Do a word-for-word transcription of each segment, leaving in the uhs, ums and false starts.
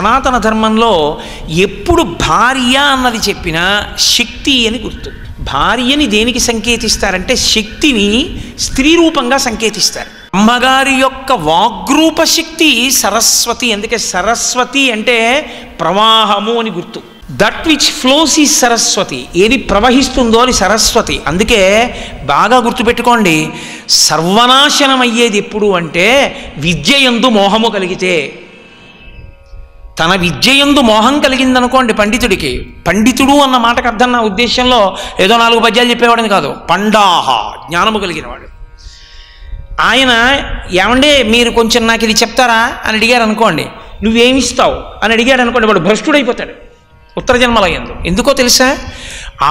సనాతన ధర్మంలో ఎప్పుడు భార్య అన్నది చెప్పినా శక్తి అని గుర్తు. భార్యని దేనికి సంకేతిస్తారంటే శక్తిని స్త్రీ రూపంగా సంకేతిస్తారు. అమ్మగారి యొక్క వాగ్రూప శక్తి సరస్వతి. అందుకే సరస్వతి అంటే ప్రవాహము అని గుర్తు. దట్ విచ్ ఫ్లోస్ ఈ సరస్వతి, ఏది ప్రవహిస్తుందో అని సరస్వతి. అందుకే బాగా గుర్తుపెట్టుకోండి, సర్వనాశనం అయ్యేది ఎప్పుడు అంటే విద్యయందు మోహము కలిగితే. తన విద్యయందు మోహం కలిగిందనుకోండి పండితుడికి, పండితుడు అన్న మాటకు అర్థం నా ఉద్దేశంలో ఏదో నాలుగు పద్యాలు చెప్పేవాడని కాదు, పండాహ జ్ఞానము కలిగినవాడు. ఆయన ఏమండే మీరు కొంచెం నాకు ఇది చెప్తారా అని అడిగారు అనుకోండి, నువ్వేమిస్తావు అని అడిగాడు అనుకోండి, వాడు భ్రష్టుడైపోతాడు ఉత్తర జన్మలయందు. ఎందుకో తెలుసా,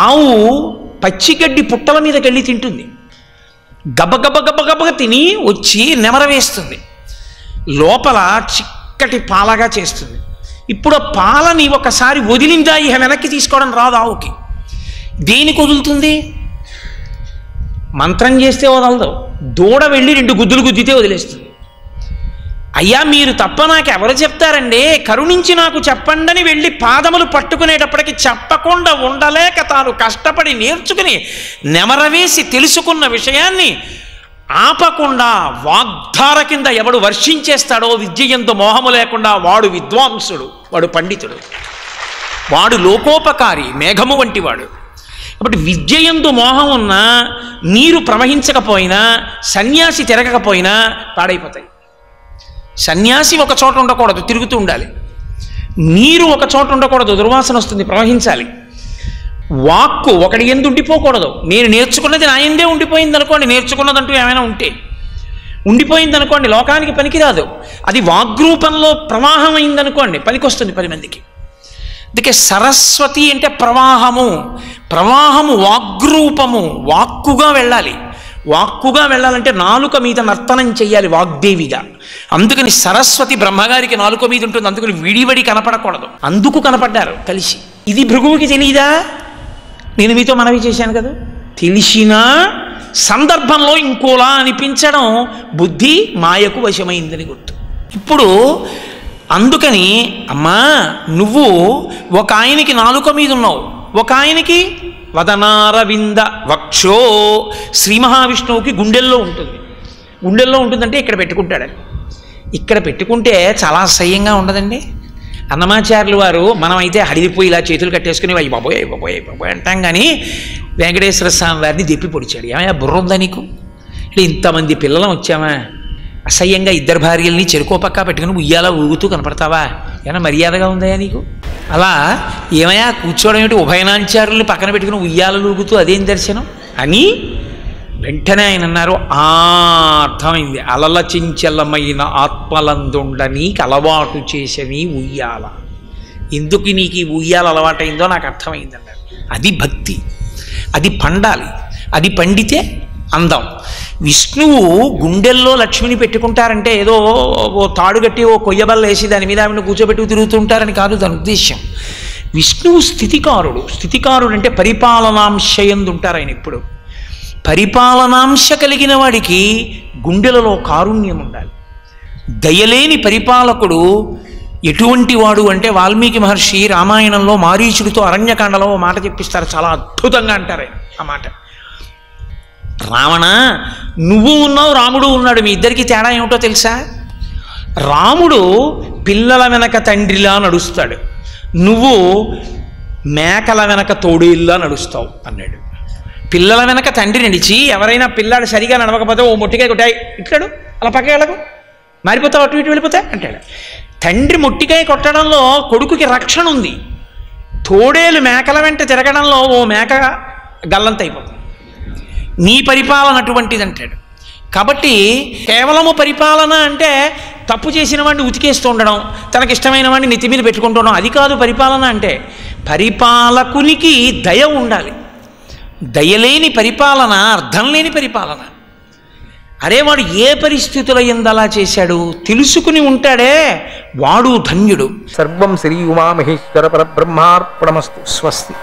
ఆవు పచ్చిగడ్డి పుట్టల మీదకి వెళ్ళి తింటుంది, గబగబ గబగబగా తిని వచ్చి నెమర వేస్తుంది, లోపల చిక్కటి పాలగా చేస్తుంది. ఇప్పుడు పాలని ఒకసారి వదిలిందా ఇక వెనక్కి తీసుకోవడం రాదు ఆవుకి. దేనికి వదులుతుంది? మంత్రం చేస్తే వదలదు, దూడ వెళ్ళి రెండు గుద్దులు గుద్దితే వదిలేస్తుంది. అయ్యా మీరు తప్ప నాకు ఎవరు చెప్తారండి, కరుణించి నాకు చెప్పండి అని వెళ్ళి పాదములు పట్టుకునేటప్పటికి చెప్పకుండా ఉండలేక తాను కష్టపడి నేర్చుకుని నెమరవేసి తెలుసుకున్న విషయాన్ని ఆపకుండా వాగ్ధార కింద ఎవడు వర్షించేస్తాడో విద్యయందు మోహము లేకుండా వాడు విద్వాంసుడు, వాడు పండితుడు, వాడు లోకోపకారి, మేఘము వంటి వాడు. కాబట్టి విద్యయందు మోహం ఉన్నా, నీరు ప్రవహించకపోయినా, సన్యాసి తిరగకపోయినా పాడైపోతాయి. సన్యాసి ఒక చోట ఉండకూడదు, తిరుగుతూ ఉండాలి. నీరు ఒక చోట ఉండకూడదు, దుర్వాసన వస్తుంది, ప్రవహించాలి. వాక్కు ఒకటి ఎందు ఉండిపోకూడదు. నేను నేర్చుకున్నది నా ఎందే ఉండిపోయింది అనుకోండి, నేర్చుకున్నదంటూ ఏమైనా ఉంటే ఉండిపోయింది అనుకోండి, లోకానికి పనికిరాదు. అది వాగ్రూపంలో ప్రవాహం అయిందనుకోండి, పనికి వస్తుంది పది మందికి. అందుకే సరస్వతి అంటే ప్రవాహము, ప్రవాహము వాగ్రూపము, వాక్కుగా వెళ్ళాలి. వాక్కుగా వెళ్ళాలంటే నాలుక మీద నర్తనం చెయ్యాలి వాగ్దేవిగా. అందుకని సరస్వతి బ్రహ్మగారికి నాలుక మీద ఉంటుంది, అందుకని విడివడి కనపడకూడదు. అందుకు కనపడ్డారు కలిసి. ఇది భృగువుకి తెలియదా? నేను మీతో మనవి చేశాను కదా, తెలిసినా సందర్భంలో ఇంకోలా అనిపించడం బుద్ధి మాయకు వశమైందని గుర్తు. ఇప్పుడు అందుకని అమ్మా నువ్వు ఒక ఆయనకి నాలుక మీద ఉన్నావు, ఒక ఆయనకి వదనారవింద వక్షో శ్రీ మహావిష్ణువుకి గుండెల్లో ఉంటుంది. గుండెల్లో ఉంటుందంటే ఇక్కడ పెట్టుకుంటాడని, ఇక్కడ పెట్టుకుంటే చాలా అసహ్యంగా ఉండదండి. అన్నమాచార్యులు వారు, మనమైతే హడిలిపోయి ఇలా చేతులు కట్టేసుకుని అయ్యి బాబోయ్ బాబోయ్ బాబోయ్ అంటాం, కానీ వెంకటేశ్వర స్వామి వారిని దెప్పి పొడిచాడు. ఏమయ్యా బుర్ర ఉందా నీకు, ఇంతమంది పిల్లలం వచ్చామా, అసహ్యంగా ఇద్దరు భార్యల్ని చెరుకో పక్కా పెట్టుకుని ఉయ్యాలా ఊగుతూ కనపడతావా, ఏమైనా మర్యాదగా ఉందా నీకు, అలా ఏమయ్యా కూర్చోవడం ఏమిటి, ఉభయనాంచారుల్ని పక్కన పెట్టుకుని ఉయ్యాలలు ఊగుతూ అదేం దర్శనం అని వెంటనే ఆయన అన్నారు, ఆ అర్థమైంది, అలల చంచలమైన ఆత్మలందుండని అలవాటు చేసేవి ఉయ్యాల, ఎందుకు నీకు ఈ ఉయ్యాల అలవాటైందో నాకు అర్థమైందన్నారు. అది భక్తి, అది పండాలి, అది పండితే అందం. విష్ణువు గుండెల్లో లక్ష్మిని పెట్టుకుంటారంటే ఏదో ఓ తాడుగట్టి ఓ కొయ్యబల్ల వేసి దాని మీద ఆమెను కూర్చోబెట్టుకు తిరుగుతుంటారని కాదు దాని ఉద్దేశం. విష్ణువు స్థితికారుడు, స్థితికారుడు అంటే పరిపాలనాంశ ఎందు ఉంటారు ఆయన. ఇప్పుడు పరిపాలనాంశ కలిగిన వాడికి గుండెలలో కారుణ్యం ఉండాలి. దయలేని పరిపాలకుడు ఎటువంటి వాడు అంటే వాల్మీకి మహర్షి రామాయణంలో మారీచుడితో అరణ్యకాండలో ఓ మాట చెప్పిస్తారు, చాలా అద్భుతంగా అంటారు ఆయన ఆ మాట. రావణ నువ్వు ఉన్నావు, రాముడు ఉన్నాడు, మీ ఇద్దరికి తేడా ఏమిటో తెలుసా, రాముడు పిల్లల వెనక తండ్రిలా నడుస్తాడు, నువ్వు మేకల వెనక తోడేళ్ళలా నడుస్తావు అన్నాడు. పిల్లల వెనక తండ్రి నడిచి ఎవరైనా పిల్లాడు సరిగా నడవకపోతే ఓ మొట్టికాయ కొట్టాయి ఇట్లాడు, అలా పక్క వెళ్ళకు మారిపోతావు అటు ఇటు వెళ్ళిపోతా అంటాడు. తండ్రి మొట్టికాయ కొట్టడంలో కొడుకుకి రక్షణ ఉంది, తోడేలు మేకల వెంట తిరగడంలో ఓ మేక గల్లంత అయిపోతుంది. నీ పరిపాలన అటువంటిది అంటాడు. కాబట్టి కేవలము పరిపాలన అంటే తప్పు చేసిన వాడిని ఉతికేస్తూ ఉండడం, తనకిష్టమైన వాడిని నెత్తి మీద పెట్టుకుంటుండడం అది కాదు పరిపాలన అంటే. పరిపాలకునికి దయ ఉండాలి. దయలేని పరిపాలన అర్థం లేని పరిపాలన. అరే వాడు ఏ పరిస్థితుల యందు అలా చేశాడు తెలుసుకుని ఉంటాడే వాడు ధన్యుడు. సర్వం శ్రీ ఉమామహేశ్వర పరబ్రహ్మార్పణమస్తు. స్వస్తి.